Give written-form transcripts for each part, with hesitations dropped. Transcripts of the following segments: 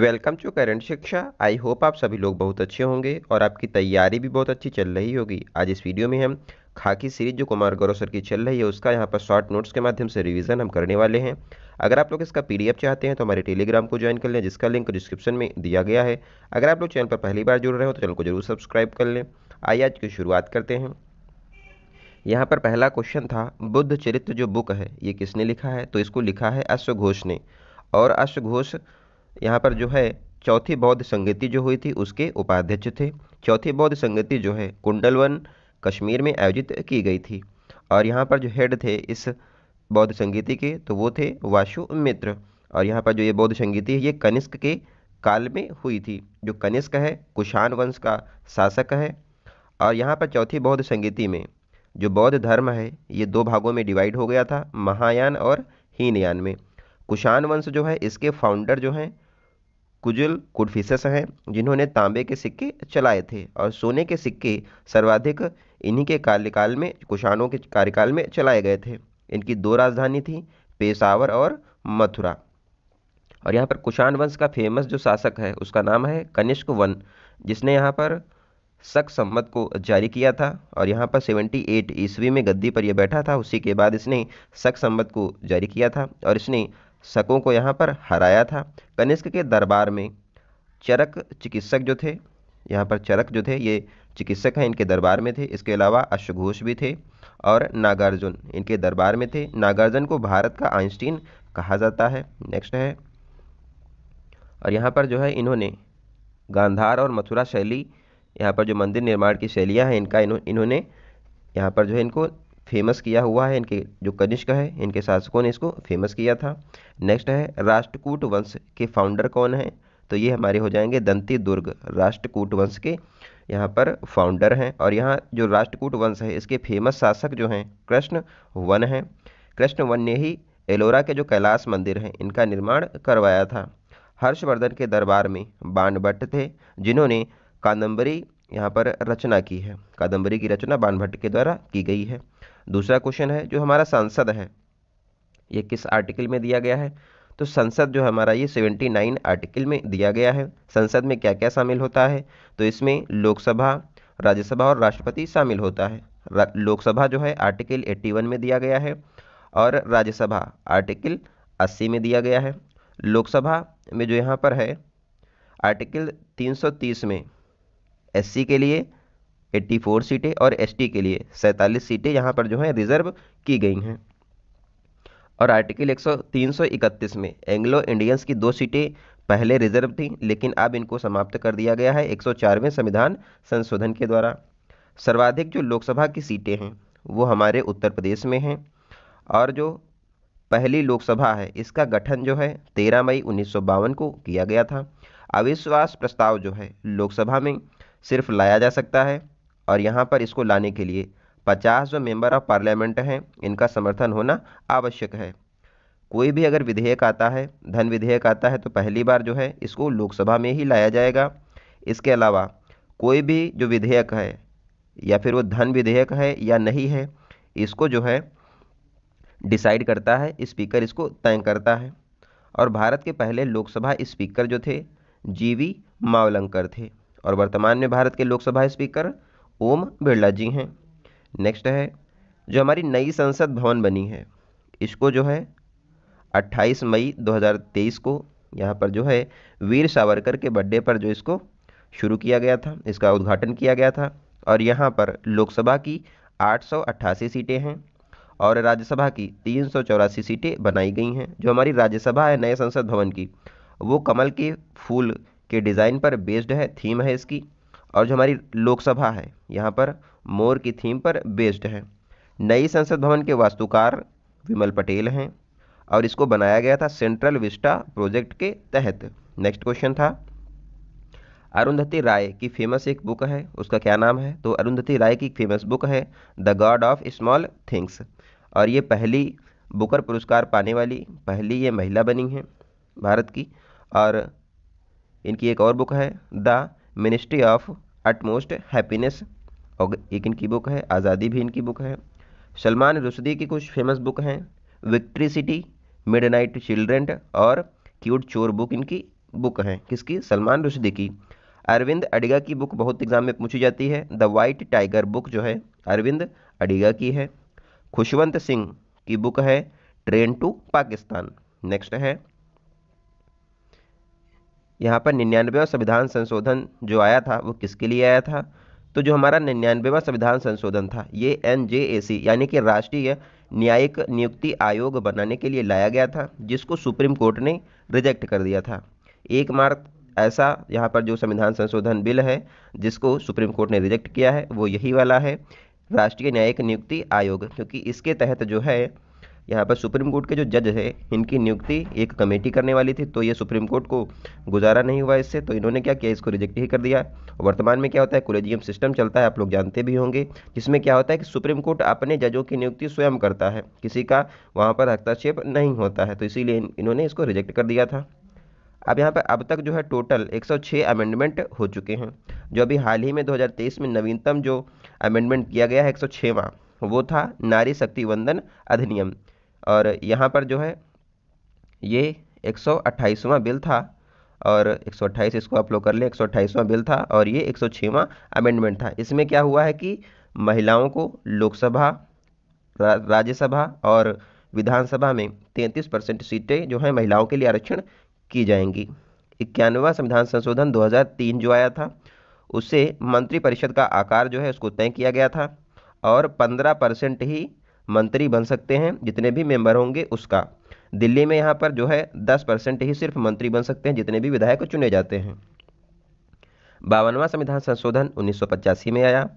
Welcome to current शिक्षा। I hope आप सभी लोग बहुत अच्छे होंगे और आपकी तैयारी भी बहुत अच्छी चल रही होगी। आज इस वीडियो में हम खाकी सीरीज जो कुमार गौरव सर की चल रही है उसका यहाँ पर शॉर्ट नोट्स के माध्यम से रिवीजन हम करने वाले हैं। अगर आप लोग इसका पीडीएफ चाहते हैं तो हमारे टेलीग्राम को ज्वाइन कर लें, जिसका लिंक डिस्क्रिप्शन में दिया गया है। अगर आप लोग चैनल पर पहली बार जुड़ रहे हो तो चैनल को जरूर सब्सक्राइब कर लें। आइए आज की शुरुआत करते हैं। यहाँ पर पहला क्वेश्चन था, बुद्ध चरित्र जो बुक है ये किसने लिखा है? तो इसको लिखा है अश्वघोष ने, और अश्वघोष यहाँ पर जो है चौथी बौद्ध संगति जो हुई थी उसके उपाध्यक्ष थे। चौथी बौद्ध संगति जो है कुंडलवन कश्मीर में आयोजित की गई थी, और यहाँ पर जो हेड थे इस बौद्ध संगति के तो वो थे वासुमित्र। और यहाँ पर जो ये बौद्ध संगति है ये कनिष्क के काल में हुई थी। जो कनिष्क है कुषाण वंश का शासक है, और यहाँ पर चौथी बौद्ध संगति में जो बौद्ध धर्म है ये दो भागों में डिवाइड हो गया था, महायान और हीनयान में। कुषाण वंश जो है इसके फाउंडर जो हैं कुजुल कुडफिसस हैं, जिन्होंने तांबे के सिक्के चलाए थे, और सोने के सिक्के सर्वाधिक इन्हीं के कार्यकाल में, कुषाणों के कार्यकाल में चलाए गए थे। इनकी दो राजधानी थी, पेशावर और मथुरा। और यहाँ पर कुषाण वंश का फेमस जो शासक है उसका नाम है कनिष्क वन, जिसने यहाँ पर शक सम्बत को जारी किया था, और यहाँ पर 78 ईस्वी में गद्दी पर यह बैठा था। उसी के बाद इसने शक सम्बत को जारी किया था, और इसने शकों को यहाँ पर हराया था। कनिष्क के दरबार में चरक चिकित्सक जो थे, यहाँ पर चरक जो थे ये चिकित्सक हैं, इनके दरबार में थे। इसके अलावा अश्वघोष भी थे और नागार्जुन इनके दरबार में थे। नागार्जुन को भारत का आइंस्टीन कहा जाता है। नेक्स्ट है, और यहाँ पर जो है इन्होंने गांधार और मथुरा शैली, यहाँ पर जो मंदिर निर्माण की शैलियाँ हैं इनका इन्होंने यहाँ पर जो है इनको फेमस किया हुआ है। इनके जो कनिष्क है इनके शासकों ने इसको फेमस किया था। नेक्स्ट है, राष्ट्रकूट वंश के फाउंडर कौन हैं? तो ये हमारे हो जाएंगे दंती दुर्ग, राष्ट्रकूट वंश के यहाँ पर फाउंडर हैं। और यहाँ जो राष्ट्रकूट वंश है इसके फेमस शासक जो हैं कृष्ण वन हैं। कृष्ण वन ने ही एलोरा के जो कैलाश मंदिर हैं इनका निर्माण करवाया था। हर्षवर्धन के दरबार में बाणभट्ट थे, जिन्होंने कादंबरी यहाँ पर रचना की है। कादंबरी की रचना बाणभट्ट के द्वारा की गई है। दूसरा क्वेश्चन है, जो हमारा संसद है ये किस आर्टिकल में दिया गया है? तो संसद जो हमारा ये 79 आर्टिकल में दिया गया है। संसद में क्या क्या शामिल होता है? तो इसमें लोकसभा, राज्यसभा और राष्ट्रपति शामिल होता है। लोकसभा जो है आर्टिकल 81 में दिया गया है, और राज्यसभा आर्टिकल 80 में दिया गया है। लोकसभा में जो यहाँ पर है आर्टिकल 330 में एससी के लिए 84 सीटें और एसटी के लिए 47 सीटें यहाँ पर जो है रिजर्व की गई हैं। और आर्टिकल 331 में एंग्लो इंडियंस की 2 सीटें पहले रिजर्व थी, लेकिन अब इनको समाप्त कर दिया गया है 104वें संविधान संशोधन के द्वारा। सर्वाधिक जो लोकसभा की सीटें हैं वो हमारे उत्तर प्रदेश में हैं, और जो पहली लोकसभा है इसका गठन जो है 13 मई 1952 को किया गया था। अविश्वास प्रस्ताव जो है लोकसभा में सिर्फ लाया जा सकता है, और यहाँ पर इसको लाने के लिए 50 जो मेंबर ऑफ पार्लियामेंट हैं इनका समर्थन होना आवश्यक है। कोई भी अगर विधेयक आता है, धन विधेयक आता है, तो पहली बार जो है इसको लोकसभा में ही लाया जाएगा। इसके अलावा कोई भी जो विधेयक है, या फिर वो धन विधेयक है या नहीं है, इसको जो है डिसाइड करता है स्पीकर, इसको तय करता है। और भारत के पहले लोकसभा स्पीकर जो थे जी मावलंकर थे, और वर्तमान में भारत के लोकसभा स्पीकर ओम बिरला जी हैं। नेक्स्ट है, जो हमारी नई संसद भवन बनी है इसको जो है 28 मई 2023 को यहाँ पर जो है वीर सावरकर के बर्थडे पर जो इसको शुरू किया गया था, इसका उद्घाटन किया गया था। और यहाँ पर लोकसभा की 888 सीटें हैं, और राज्यसभा की 384 सीटें बनाई गई हैं। जो हमारी राज्यसभा है नए संसद भवन की वो कमल के फूल के डिज़ाइन पर बेस्ड है, थीम है इसकी। और जो हमारी लोकसभा है यहाँ पर मोर की थीम पर बेस्ड है। नई संसद भवन के वास्तुकार विमल पटेल हैं, और इसको बनाया गया था सेंट्रल विस्टा प्रोजेक्ट के तहत। नेक्स्ट क्वेश्चन था, अरुंधति राय की फेमस एक बुक है उसका क्या नाम है? तो अरुंधति राय की फेमस बुक है the god of small things, और ये पहली बुकर पुरस्कार पाने वाली पहली ये महिला बनी है भारत की। और इनकी एक और बुक है the ministry of utmost happiness, और एक इनकी बुक है आज़ादी भी इनकी बुक है। सलमान रुश्दी की कुछ फेमस बुक हैं, विक्ट्री सिटी, मिडनाइट चिल्ड्रेन और क्यूट चोर बुक इनकी बुक है, किसकी? सलमान रुश्दी की। अरविंद अडिगा की बुक बहुत एग्जाम में पूछी जाती है। द वाइट टाइगर बुक जो है अरविंद अडिगा की है। खुशवंत सिंह की बुक है ट्रेन टू पाकिस्तान। नेक्स्ट है यहाँ पर 99वां संविधान संशोधन जो आया था वो किसके लिए आया था? तो जो हमारा 99वां संविधान संशोधन था ये NJAC यानी कि राष्ट्रीय न्यायिक नियुक्ति आयोग बनाने के लिए लाया गया था, जिसको सुप्रीम कोर्ट ने रिजेक्ट कर दिया था। 1 मार्च ऐसा यहाँ पर जो संविधान संशोधन बिल है जिसको सुप्रीम कोर्ट ने रिजेक्ट किया है वो यही वाला है राष्ट्रीय न्यायिक नियुक्ति आयोग, क्योंकि इसके तहत जो है यहाँ पर सुप्रीम कोर्ट के जो जज है इनकी नियुक्ति एक कमेटी करने वाली थी, तो ये सुप्रीम कोर्ट को गुजारा नहीं हुआ इससे, तो इन्होंने क्या किया, इसको रिजेक्ट ही कर दिया। वर्तमान में क्या होता है, कोलेजियम सिस्टम चलता है, आप लोग जानते भी होंगे, जिसमें क्या होता है कि सुप्रीम कोर्ट अपने जजों की नियुक्ति स्वयं करता है, किसी का वहाँ पर हस्तक्षेप नहीं होता है, तो इसीलिए इन्होंने इसको रिजेक्ट कर दिया था। अब यहाँ पर अब तक जो है टोटल 106 अमेंडमेंट हो चुके हैं। जो अभी हाल ही में 2023 में नवीनतम जो अमेंडमेंट किया गया है 106वां वो था नारी शक्ति वंदन अधिनियम, और यहाँ पर जो है ये 128वां बिल था, और 128 इसको आप लोग कर लें, 128वां बिल था और ये 106वां अमेंडमेंट था। इसमें क्या हुआ है कि महिलाओं को लोकसभा, राज्यसभा और विधानसभा में 33% सीटें जो है महिलाओं के लिए आरक्षण की जाएंगी। 91वां संविधान संशोधन 2003 जो आया था उससे मंत्रिपरिषद का आकार जो है उसको तय किया गया था, और 15% ही मंत्री बन सकते हैं जितने भी मेंबर होंगे उसका। दिल्ली में यहाँ पर जो है 10% ही सिर्फ मंत्री बन सकते हैं जितने भी विधायक चुने जाते हैं। 52वां संविधान संशोधन 1985 में आया,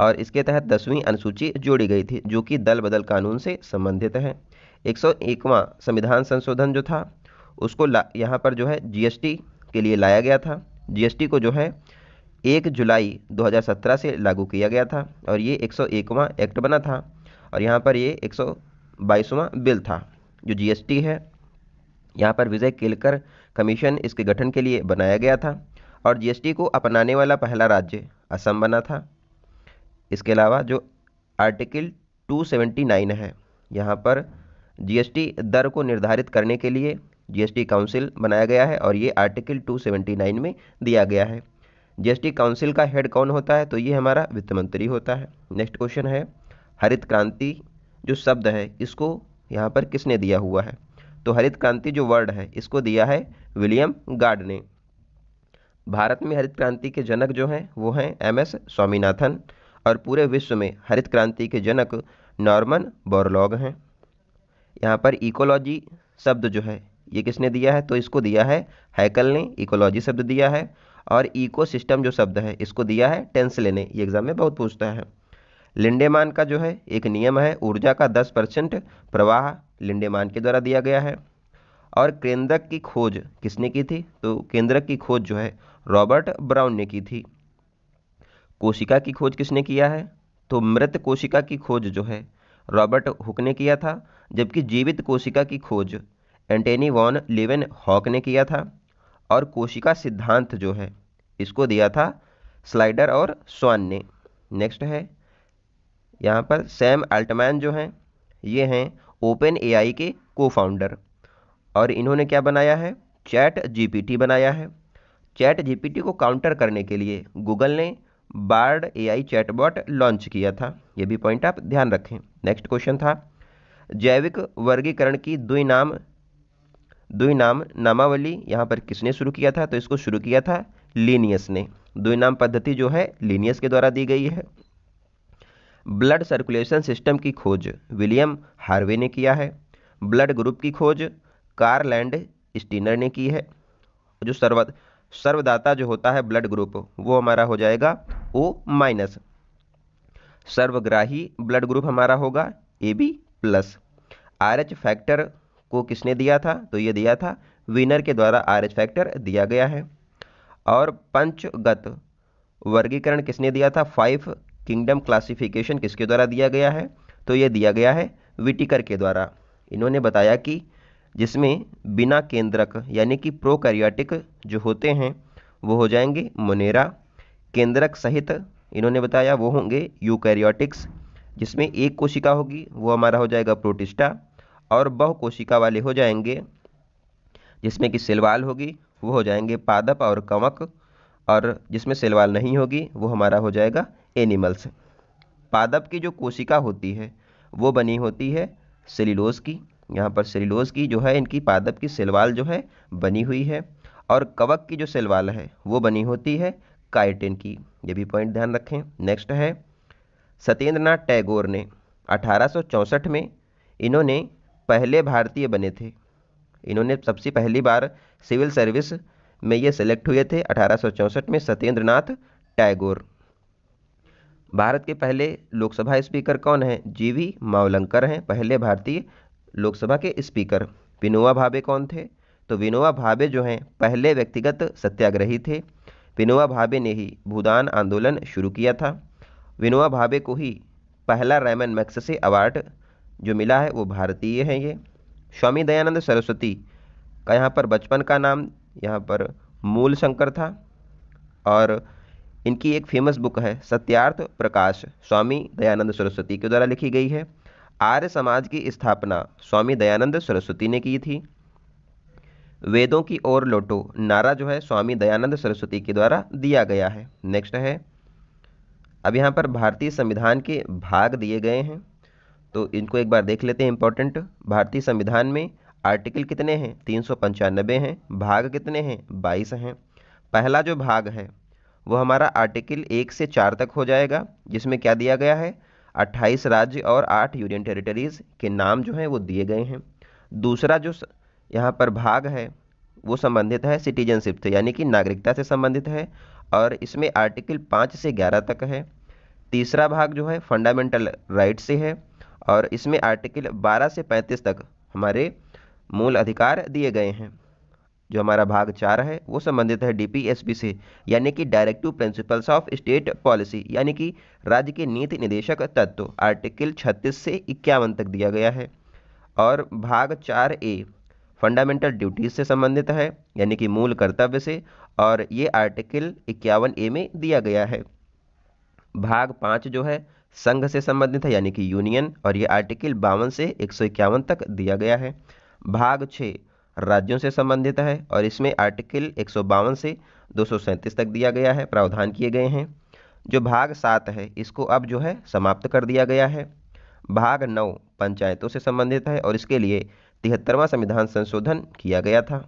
और इसके तहत 10वीं अनुसूची जोड़ी गई थी जो कि दल बदल कानून से संबंधित है। 101वां संविधान संशोधन जो था उसको यहाँ पर जो है GST के लिए लाया गया था। GST को जो है 1 जुलाई 2017 से लागू किया गया था, और ये 101वां एक्ट बना था, और यहाँ पर ये 122वां बिल था जो GST है। यहाँ पर विजय केलकर कमीशन इसके गठन के लिए बनाया गया था, और GST को अपनाने वाला पहला राज्य असम बना था। इसके अलावा जो आर्टिकल 279 है यहाँ पर GST दर को निर्धारित करने के लिए GST काउंसिल बनाया गया है, और ये आर्टिकल 279 में दिया गया है। GST काउंसिल का हेड कौन होता है? तो ये हमारा वित्त मंत्री होता है। नेक्स्ट क्वेश्चन है हरित क्रांति जो शब्द है इसको यहाँ पर किसने दिया हुआ है? तो हरित क्रांति जो वर्ड है इसको दिया है विलियम गार्ड ने। भारत में हरित क्रांति के जनक जो हैं वो हैं MS स्वामीनाथन, और पूरे विश्व में हरित क्रांति के जनक नॉर्मन बोरलॉग हैं। यहाँ पर इकोलॉजी शब्द जो है ये किसने दिया है? तो इसको दिया है हैकल ने, इकोलॉजी शब्द दिया है, और इकोसिस्टम जो शब्द है इसको दिया है टेंसले ने। ये एग्जाम में बहुत पूछता है। लिंडेमान का जो है एक नियम है, ऊर्जा का 10% प्रवाह लिंडेमान के द्वारा दिया गया है, और केंद्रक की खोज किसने की थी? तो केंद्रक की खोज जो है रॉबर्ट ब्राउन ने की थी। कोशिका की खोज किसने किया है? तो मृत कोशिका की खोज जो है रॉबर्ट हुक ने किया था, जबकि जीवित कोशिका की खोज एंटनी वॉन लेवन हॉक ने किया था, और कोशिका सिद्धांत जो है इसको दिया था स्लाइडर और स्वान ने। नेक्स्ट है यहाँ पर सैम अल्टमैन जो हैं ये हैं OpenAI के कोफाउंडर, और इन्होंने क्या बनाया है? ChatGPT बनाया है। ChatGPT को काउंटर करने के लिए गूगल ने Bard AI चैटबॉट लॉन्च किया था, ये भी पॉइंट आप ध्यान रखें। नेक्स्ट क्वेश्चन था जैविक वर्गीकरण की द्विनाम नामावली यहाँ पर किसने शुरू किया था? तो इसको शुरू किया था लीनियस ने। द्विनाम पद्धति जो है लीनियस के द्वारा दी गई है। ब्लड सर्कुलेशन सिस्टम की खोज विलियम हार्वे ने किया है। ब्लड ग्रुप की खोज कार्लैंड स्टीनर ने की है। जो सर्वदाता जो होता है ब्लड ग्रुप वो हमारा हो जाएगा O-। सर्वग्राही ब्लड ग्रुप हमारा होगा AB+। RH फैक्टर को किसने दिया था? तो ये दिया था विनर के द्वारा, RH फैक्टर दिया गया है। और पंचगत वर्गीकरण किसने दिया था? 5 किंगडम क्लासिफिकेशन किसके द्वारा दिया गया है? तो ये दिया गया है विटिकर के द्वारा। इन्होंने बताया कि जिसमें बिना केंद्रक यानी कि प्रोकैरियोटिक जो होते हैं वो हो जाएंगे मोनेरा, केंद्रक सहित इन्होंने बताया वो होंगे यूकैरियोटिक्स, जिसमें एक कोशिका होगी वो हमारा हो जाएगा प्रोटिस्टा, और बहु कोशिका वाले हो जाएंगे जिसमें कि सेलवाल होगी वो हो जाएंगे पादप और कवक, और जिसमें सेलवाल नहीं होगी वो हमारा हो जाएगा एनिमल्स। पादप की जो कोशिका होती है वो बनी होती है सेल्यूलोज की, यहाँ पर सेल्यूलोज की जो है इनकी पादप की सेलवाल जो है बनी हुई है, और कवक की जो सेलवाल है वो बनी होती है काइटिन की, ये भी पॉइंट ध्यान रखें। नेक्स्ट है सत्येंद्र टैगोर ने 1864 में इन्होंने पहले भारतीय बने थे, इन्होंने सबसे पहली बार सिविल सर्विस में ये सेलेक्ट हुए थे 1864 में सत्येंद्रनाथ टैगोर। भारत के पहले लोकसभा स्पीकर कौन हैं? जी मावलंकर हैं पहले भारतीय लोकसभा के स्पीकर। विनोबा भावे कौन थे? तो विनोबा भावे जो हैं पहले व्यक्तिगत सत्याग्रही थे, विनोबा भावे ने ही भूदान आंदोलन शुरू किया था, विनोबा भावे को ही पहला रैमन मैग्सेसे अवार्ड जो मिला है वो भारतीय हैं ये। स्वामी दयानंद सरस्वती का यहाँ पर बचपन का नाम यहाँ पर मूल शंकर था, और इनकी एक फेमस बुक है सत्यार्थ प्रकाश स्वामी दयानंद सरस्वती के द्वारा लिखी गई है। आर्य समाज की स्थापना स्वामी दयानंद सरस्वती ने की थी। वेदों की ओर लौटो नारा जो है स्वामी दयानंद सरस्वती के द्वारा दिया गया है। नेक्स्ट है, अब यहाँ पर भारतीय संविधान के भाग दिए गए हैं तो इनको एक बार देख लेते हैं, इंपॉर्टेंट। भारतीय संविधान में आर्टिकल कितने हैं? 395 हैं। भाग कितने हैं? 22 हैं। पहला जो भाग है वो हमारा आर्टिकल 1 से 4 तक हो जाएगा, जिसमें क्या दिया गया है? 28 राज्य और 8 यूनियन टेरिटरीज़ के नाम जो हैं वो दिए गए हैं। दूसरा जो यहाँ पर भाग है वो संबंधित है सिटीजनशिप से, यानी कि नागरिकता से संबंधित है, और इसमें आर्टिकल 5 से 11 तक है। तीसरा भाग जो है फंडामेंटल राइट से है, और इसमें आर्टिकल 12 से 35 तक हमारे मूल अधिकार दिए गए हैं। जो हमारा भाग 4 है वो संबंधित है डीपीएसपी से, यानी कि directive principles of state policy, यानी कि राज्य के नीति निदेशक तत्व, आर्टिकल 36 से 51 तक दिया गया है। और भाग 4A फंडामेंटल ड्यूटीज से संबंधित है, यानी कि मूल कर्तव्य से, और ये आर्टिकल 51A में दिया गया है। भाग 5 जो है संघ से संबंधित है, यानी कि यूनियन, और ये आर्टिकल 52 से 151 तक दिया गया है। भाग 6 राज्यों से संबंधित है, और इसमें आर्टिकल 152 से 237 तक दिया गया है, प्रावधान किए गए हैं। जो भाग 7 है इसको अब जो है समाप्त कर दिया गया है। भाग 9 पंचायतों से संबंधित है, और इसके लिए 73वां संविधान संशोधन किया गया था।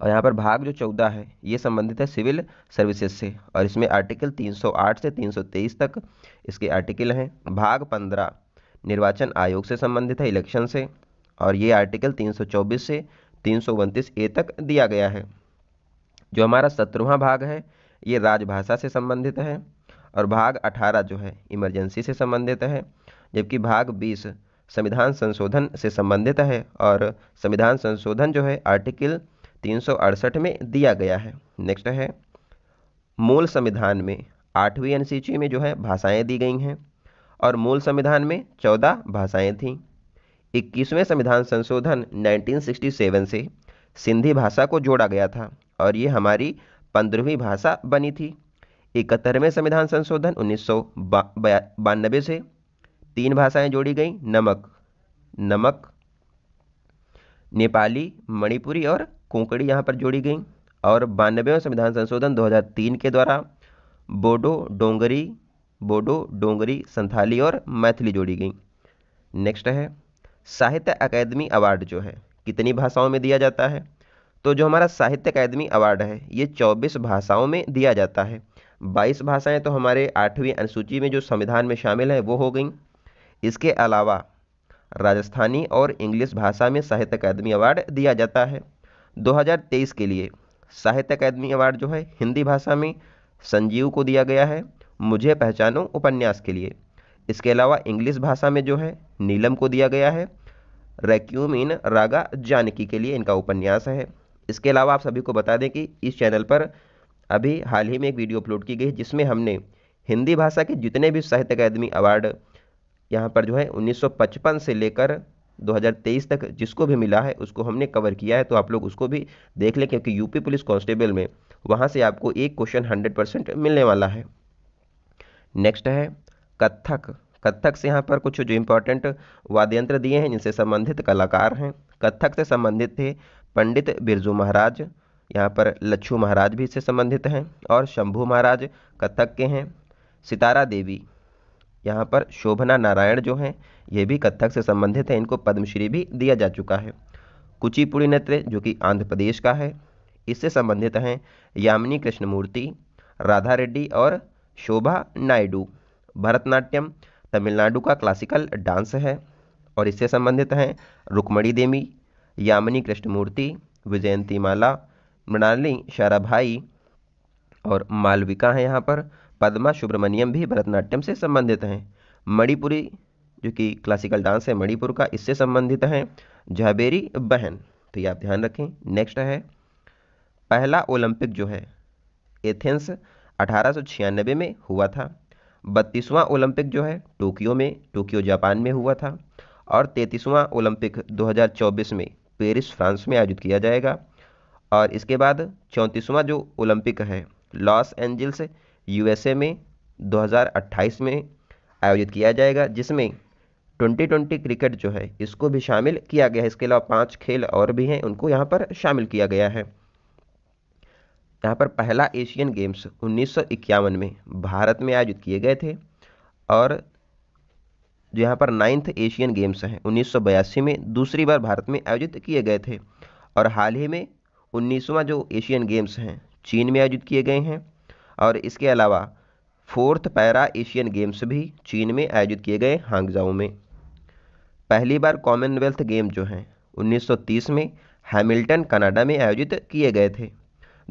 और यहाँ पर भाग जो 14 है ये संबंधित है सिविल सर्विसेज से, और इसमें आर्टिकल 308 से 323 तक इसके आर्टिकल हैं। भाग 15 निर्वाचन आयोग से संबंधित है, इलेक्शन से, और ये आर्टिकल 324 से 329 ए तक दिया गया है। जो हमारा 17वां भाग है ये राजभाषा से संबंधित है, और भाग 18 जो है इमरजेंसी से संबंधित है, जबकि भाग 20 संविधान संशोधन से संबंधित है, और संविधान संशोधन जो है आर्टिकल 368 में दिया गया है। नेक्स्ट है, मूल संविधान में 8वीं अनुसूची में जो है भाषाएँ दी गई हैं, और मूल संविधान में 14 भाषाएँ थीं। 21वें संविधान संशोधन 1967 से सिंधी भाषा को जोड़ा गया था, और ये हमारी 15वीं भाषा बनी थी। 71वें संविधान संशोधन 1992 से 3 भाषाएं जोड़ी गई, नमक, नेपाली, मणिपुरी और कोंकणी यहाँ पर जोड़ी गई। और 92वें संविधान संशोधन 2003 के द्वारा बोडो डोंगरी, संथाली और मैथिली जोड़ी गई। नेक्स्ट है, साहित्य अकादमी अवार्ड जो है कितनी भाषाओं में दिया जाता है? तो जो हमारा साहित्य अकादमी अवार्ड है ये 24 भाषाओं में दिया जाता है। 22 भाषाएं तो हमारे 8वीं अनुसूची में जो संविधान में शामिल है वो हो गई। इसके अलावा राजस्थानी और इंग्लिश भाषा में साहित्य अकादमी अवार्ड दिया जाता है। 2023 के लिए साहित्य अकादमी अवार्ड जो है हिंदी भाषा में संजीव को दिया गया है, मुझे पहचानो उपन्यास के लिए। इसके अलावा इंग्लिश भाषा में जो है नीलम को दिया गया है, रेक्यूम इन रागा जानकी के लिए इनका उपन्यास है। इसके अलावा आप सभी को बता दें कि इस चैनल पर अभी हाल ही में एक वीडियो अपलोड की गई, जिसमें हमने हिंदी भाषा के जितने भी साहित्य अकादमी अवार्ड यहाँ पर जो है 1955 से लेकर 2023 तक जिसको भी मिला है उसको हमने कवर किया है, तो आप लोग उसको भी देख लें, क्योंकि यूपी पुलिस कांस्टेबल में वहाँ से आपको एक क्वेश्चन 100% मिलने वाला है। नेक्स्ट है कत्थक से यहाँ पर कुछ जो इम्पोर्टेंट वाद्ययंत्र दिए हैं जिनसे संबंधित कलाकार हैं। कत्थक से संबंधित थे पंडित बिरजू महाराज, यहाँ पर लच्छू महाराज भी इससे संबंधित हैं, और शंभू महाराज कथक के हैं। सितारा देवी, यहाँ पर शोभना नारायण जो हैं ये भी कथक से संबंधित हैं, इनको पद्मश्री भी दिया जा चुका है। कुचिपुड़ी नृत्य जो कि आंध्र प्रदेश का है, इससे संबंधित हैं यामिनी कृष्णमूर्ति, राधा रेड्डी और शोभा नायडू। भरतनाट्यम तमिलनाडु का क्लासिकल डांस है और इससे संबंधित हैं रुक्मणी देवी, यामिनी कृष्णमूर्ति, विजयंतीमाला, मृणालिनी साराभाई और मालविका हैं। यहाँ पर पद्मा सुब्रमण्यम भी भरतनाट्यम से संबंधित हैं। मणिपुरी जो कि क्लासिकल डांस है मणिपुर का, इससे संबंधित हैं झाबेरी बहन। तो ये आप ध्यान रखें। नेक्स्ट है पहला ओलंपिक जो है एथेंस 1896 में हुआ था। 32वां ओलंपिक जो है टोक्यो जापान में हुआ था, और 33वां ओलंपिक 2024 में पेरिस फ्रांस में आयोजित किया जाएगा। और इसके बाद 34वां जो ओलंपिक है लॉस एंजल्स यूएसए में 2028 में आयोजित किया जाएगा, जिसमें 2020 क्रिकेट जो है इसको भी शामिल किया गया है। इसके अलावा 5 खेल और भी हैं, उनको यहाँ पर शामिल किया गया है। यहाँ पर पहला एशियन गेम्स 1951 में भारत में आयोजित किए गए थे, और जो यहाँ पर 9th एशियन गेम्स हैं 1982 में दूसरी बार भारत में आयोजित किए गए थे, और हाल ही में 19वां जो एशियन गेम्स हैं चीन में आयोजित किए गए हैं। और इसके अलावा 4th पैरा एशियन गेम्स भी चीन में आयोजित किए गए हांगजाओ में। पहली बार कॉमनवेल्थ गेम जो हैं 1930 में हैमिल्टन कनाडा में आयोजित किए गए थे।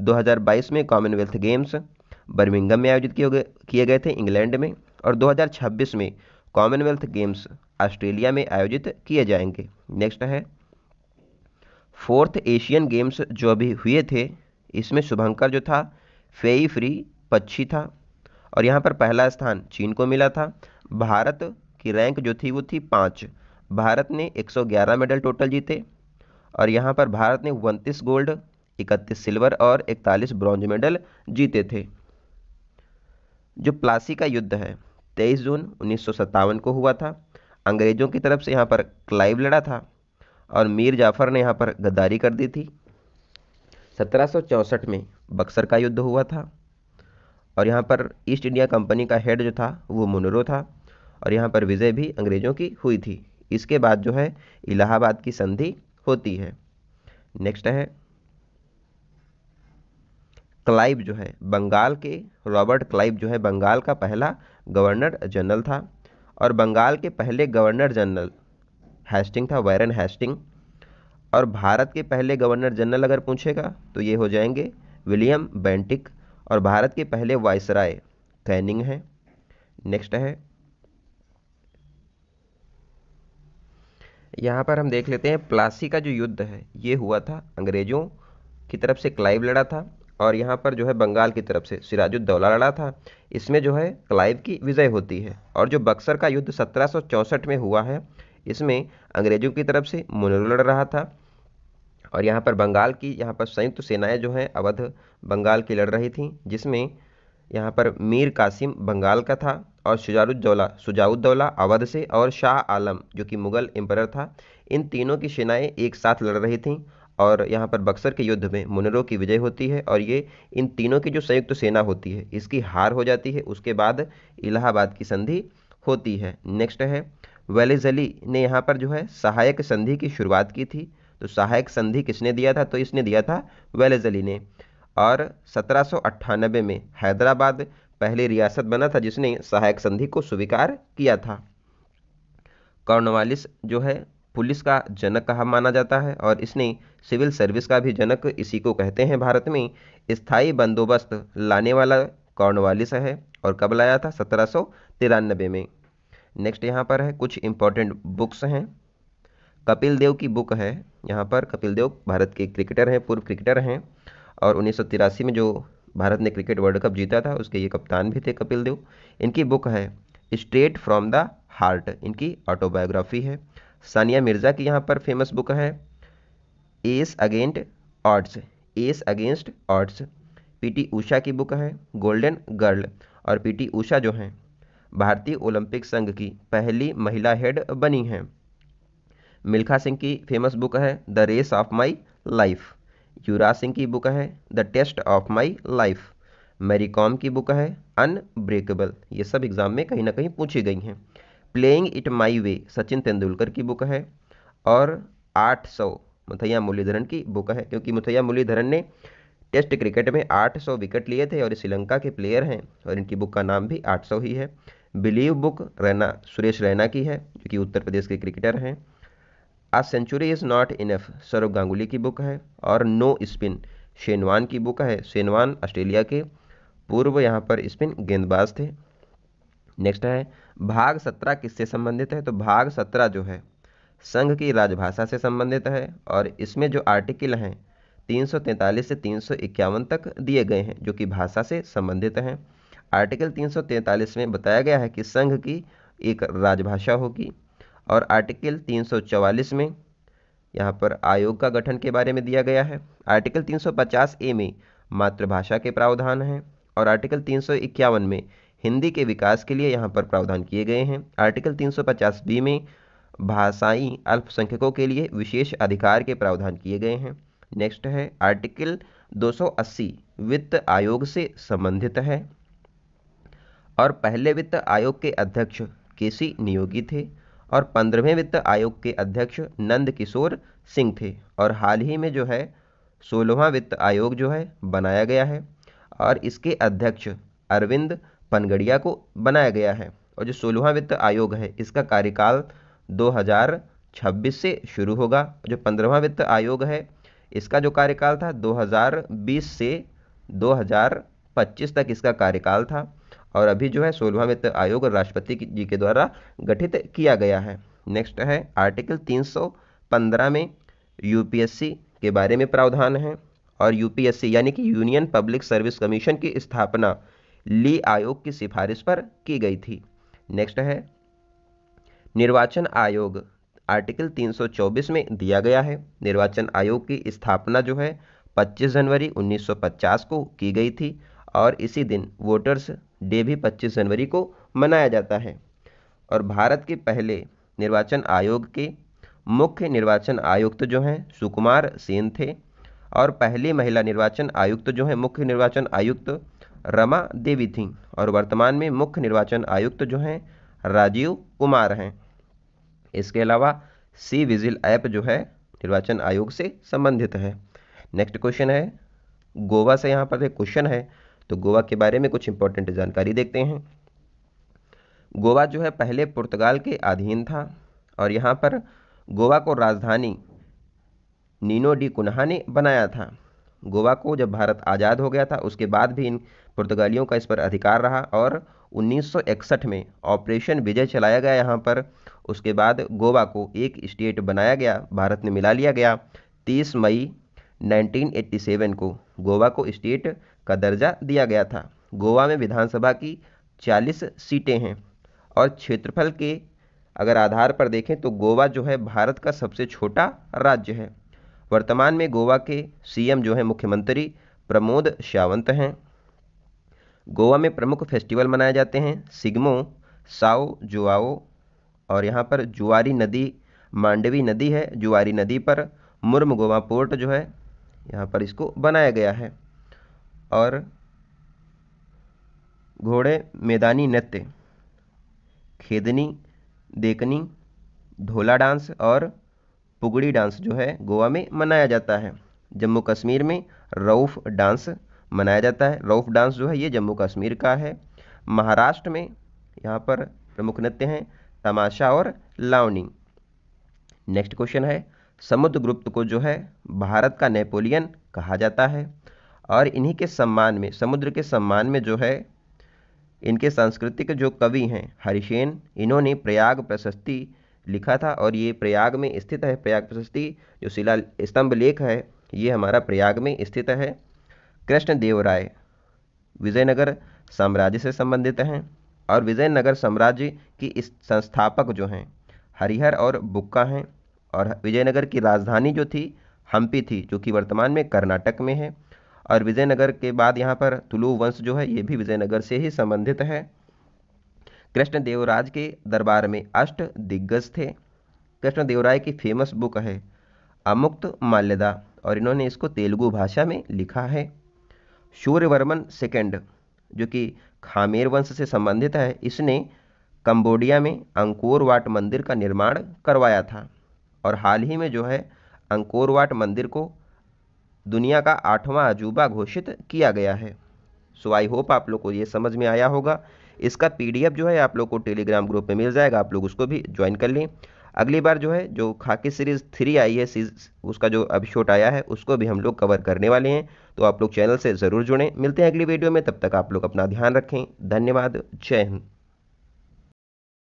2022 में कॉमनवेल्थ गेम्स बर्मिंघम में आयोजित किए गए थे इंग्लैंड में, और 2026 में कॉमनवेल्थ गेम्स ऑस्ट्रेलिया में आयोजित किए जाएंगे। नेक्स्ट है 4th एशियन गेम्स जो अभी हुए थे, इसमें शुभंकर जो था फेई फ्री पक्षी था, और यहाँ पर पहला स्थान चीन को मिला था। भारत की रैंक जो थी वो थी 5। भारत ने 111 मेडल टोटल जीते, और यहाँ पर भारत ने 29 गोल्ड, 31 सिल्वर और 41 ब्रॉन्ज मेडल जीते थे। जो प्लासी का युद्ध है 23 जून 1957 को हुआ था। अंग्रेजों की तरफ से यहाँ पर क्लाइव लड़ा था, और मीर जाफर ने यहाँ पर गद्दारी कर दी थी। 1764 में बक्सर का युद्ध हुआ था, और यहाँ पर ईस्ट इंडिया कंपनी का हेड जो था वो मुनरो था, और यहाँ पर विजय भी अंग्रेज़ों की हुई थी। इसके बाद जो है इलाहाबाद की संधि होती है। नेक्स्ट है क्लाइव जो है बंगाल के, रॉबर्ट क्लाइव जो है बंगाल का पहला गवर्नर जनरल था, और बंगाल के पहले गवर्नर जनरल हेस्टिंग था, वारन हेस्टिंग। और भारत के पहले गवर्नर जनरल अगर पूछेगा तो ये हो जाएंगे विलियम बेंटिक, और भारत के पहले वाइसराय कैनिंग हैं। नेक्स्ट है, यहाँ पर हम देख लेते हैं प्लासी का जो युद्ध है ये हुआ था, अंग्रेजों की तरफ से क्लाइव लड़ा था, और यहाँ पर जो है बंगाल की तरफ से सिराजुद्दौला लड़ा था। इसमें जो है क्लाइव की विजय होती है। और जो बक्सर का युद्ध 1764 में हुआ है, इसमें अंग्रेजों की तरफ से मुनरो लड़ रहा था, और यहाँ पर बंगाल की यहाँ पर संयुक्त सेनाएं जो हैं अवध बंगाल की लड़ रही थीं, जिसमें यहाँ पर मीर कासिम बंगाल का था, और सुजाउद्दौला अवध से, और शाह आलम जो कि मुग़ल एम्परर था। इन तीनों की सेनाएं एक साथ लड़ रही थीं, और यहाँ पर बक्सर के युद्ध में मुनरो की विजय होती है, और ये इन तीनों की जो संयुक्त सेना होती है इसकी हार हो जाती है। उसके बाद इलाहाबाद की संधि होती है। नेक्स्ट है वेलेजली ने यहाँ पर जो है सहायक संधि की शुरुआत की थी। तो सहायक संधि किसने दिया था, तो इसने दिया था वेलेजली ने। और 1798 में हैदराबाद पहले रियासत बना था जिसने सहायक संधि को स्वीकार किया था। कॉर्नवालिस जो है पुलिस का जनक कहा माना जाता है, और इसने सिविल सर्विस का भी जनक इसी को कहते हैं। भारत में स्थायी बंदोबस्त लाने वाला कॉर्नवालिस है, और कब लाया था, 1793 में। नेक्स्ट यहाँ पर है कुछ इम्पोर्टेंट बुक्स हैं। कपिल देव की बुक है, यहाँ पर कपिल देव भारत के क्रिकेटर हैं, पूर्व क्रिकेटर हैं, और 1983 में जो भारत ने क्रिकेट वर्ल्ड कप जीता था उसके ये कप्तान भी थे कपिल देव। इनकी बुक है स्ट्रेट फ्रॉम द हार्ट, इनकी ऑटोबायोग्राफी है। सानिया मिर्ज़ा की यहाँ पर फेमस बुक है ace against odds. PT Usha की बुक है गोल्डन गर्ल, और पीटी ऊषा जो हैं भारतीय ओलंपिक संघ की पहली महिला हेड बनी हैं। मिल्खा सिंह की फेमस बुक है the race of my life. Yuvraj Singh की बुक है the test of my life. Mary Kom की बुक है अनब्रेकेबल। ये सब एग्जाम में कहीं ना कहीं पूछी गई हैं। Playing it my way Sachin Tendulkar की बुक है। और 800 मुथैया मुरलीधरन की बुक है, क्योंकि मुथैया मुरलीधरन ने टेस्ट क्रिकेट में 800 विकेट लिए थे और ये श्रीलंका के प्लेयर हैं और इनकी बुक का नाम भी 800 ही है। बिलीव बुक रैना सुरेश रैना की है जो कि उत्तर प्रदेश के क्रिकेटर हैं। A century is not enough Sourav Ganguly की बुक है। और नो स्पिन शेनवान की बुक है। शेनवान ऑस्ट्रेलिया के पूर्व यहाँ पर स्पिन गेंदबाज थे। नेक्स्ट है भाग 17 किससे संबंधित है, तो भाग 17 जो है संघ की राजभाषा से संबंधित है और इसमें जो आर्टिकल हैं 343 से 351 तक दिए गए हैं जो कि भाषा से संबंधित हैं। आर्टिकल 343 में बताया गया है कि संघ की एक राजभाषा होगी और आर्टिकल 344 में यहाँ पर आयोग का गठन के बारे में दिया गया है। आर्टिकल 350 ए में मातृभाषा के प्रावधान हैं और आर्टिकल 351 में हिंदी के विकास के लिए यहाँ पर प्रावधान किए गए हैं। आर्टिकल 350 बी में भाषाई अल्पसंख्यकों के लिए विशेष अधिकार के प्रावधान किए गए हैं। नेक्स्ट है आर्टिकल 280 वित्त आयोग से संबंधित है और पहले वित्त आयोग के अध्यक्ष केसी नियोगी थे और 15वें वित्त आयोग के अध्यक्ष नंद किशोर सिंह थे। और हाल ही में जो है 16वां वित्त आयोग जो है बनाया गया है और इसके अध्यक्ष अरविंद पनगड़िया को बनाया गया है। और जो 16वां वित्त आयोग है इसका कार्यकाल 2026 से शुरू होगा। जो 15वां वित्त आयोग है इसका जो कार्यकाल था 2020 से 2025 तक इसका कार्यकाल था। और अभी जो है 16वां वित्त आयोग राष्ट्रपति जी के द्वारा गठित किया गया है। नेक्स्ट है आर्टिकल 315 में यूपीएससी के बारे में प्रावधान है और यूपीएससी यानी कि यूनियन पब्लिक सर्विस कमीशन की स्थापना ली आयोग की सिफारिश पर की गई थी। नेक्स्ट है निर्वाचन आयोग, आर्टिकल 324 में दिया गया है। निर्वाचन आयोग की स्थापना जो है 25 जनवरी 1950 को की गई थी और इसी दिन वोटर्स डे भी 25 जनवरी को मनाया जाता है। और भारत के पहले निर्वाचन आयोग के मुख्य निर्वाचन आयुक्त जो हैं सुकुमार सेन थे और पहली महिला निर्वाचन आयुक्त जो है मुख्य निर्वाचन आयुक्त रमा देवी थीं और वर्तमान में मुख्य निर्वाचन आयुक्त जो हैं राजीव कुमार हैं। इसके अलावा सी विजिल ऐप जो है निर्वाचन आयोग से संबंधित है। नेक्स्ट क्वेश्चन है गोवा से यहाँ पर एक क्वेश्चन है, तो गोवा के बारे में कुछ इंपॉर्टेंट जानकारी देखते हैं। गोवा जो है पहले पुर्तगाल के अधीन था और यहाँ पर गोवा को राजधानी नीनो डी कुन्हा ने बनाया था। गोवा को जब भारत आज़ाद हो गया था उसके बाद भी इन पुर्तगालियों का इस पर अधिकार रहा और 1961 में ऑपरेशन विजय चलाया गया यहाँ पर। उसके बाद गोवा को एक स्टेट बनाया गया, भारत में मिला लिया गया। 30 मई 1987 को गोवा को स्टेट का दर्जा दिया गया था। गोवा में विधानसभा की 40 सीटें हैं और क्षेत्रफल के अगर आधार पर देखें तो गोवा जो है भारत का सबसे छोटा राज्य है। वर्तमान में गोवा के सीएम जो है मुख्यमंत्री प्रमोद सावंत हैं। गोवा में प्रमुख फेस्टिवल मनाए जाते हैं सिग्मो, साओ जुआओ और यहाँ पर जुआरी नदी, मांडवी नदी है, जुआरी नदी पर मुर्म गोवा पोर्ट जो है यहाँ पर इसको बनाया गया है। और घोड़े, मैदानी नृत्य, खेदनी, देकनी, ढोला डांस और पुगड़ी डांस जो है गोवा में मनाया जाता है। जम्मू कश्मीर में रऊफ डांस मनाया जाता है। रऊफ डांस जो है ये जम्मू कश्मीर का है। महाराष्ट्र में यहाँ पर प्रमुख नृत्य हैं तमाशा और लावणी। नेक्स्ट क्वेश्चन है समुद्रगुप्त को जो है भारत का नेपोलियन कहा जाता है और इन्हीं के सम्मान में, समुद्र के सम्मान में जो है इनके सांस्कृतिक जो कवि हैं हरिशेन, इन्होंने प्रयाग प्रशस्ति लिखा था और ये प्रयाग में स्थित है। प्रयाग प्रशस्ति जो शिला स्तंभ लेख है ये हमारा प्रयाग में स्थित है। कृष्णदेव राय विजयनगर साम्राज्य से संबंधित हैं और विजयनगर साम्राज्य की इस संस्थापक जो हैं हरिहर और बुक्का हैं। और विजयनगर की राजधानी जो थी हम्पी थी जो कि वर्तमान में कर्नाटक में है। और विजयनगर के बाद यहाँ पर तुलु वंश जो है ये भी विजयनगर से ही संबंधित है। कृष्णदेवराज के दरबार में अष्ट दिग्गज थे। कृष्णदेवराय की फेमस बुक है अमुक्त माल्यदा और इन्होंने इसको तेलुगु भाषा में लिखा है। सूर्यवर्मन सेकंड, जो कि खामेर वंश से संबंधित है, इसने कंबोडिया में अंकोरवाट मंदिर का निर्माण करवाया था और हाल ही में जो है अंकोरवाट मंदिर को दुनिया का 8वां अजूबा घोषित किया गया है। सो आई होप आप लोग को ये समझ में आया होगा। इसका पीडीएफ जो है आप लोग को टेलीग्राम ग्रुप में मिल जाएगा, आप लोग उसको भी ज्वाइन कर लें। अगली बार जो है जो खाकी सीरीज़ 3 आई है, उसका जो एपिसोड आया है उसको भी हम लोग कवर करने वाले हैं, तो आप लोग चैनल से ज़रूर जुड़ें। मिलते हैं अगली वीडियो में, तब तक आप लोग अपना ध्यान रखें। धन्यवाद, जय हिंद।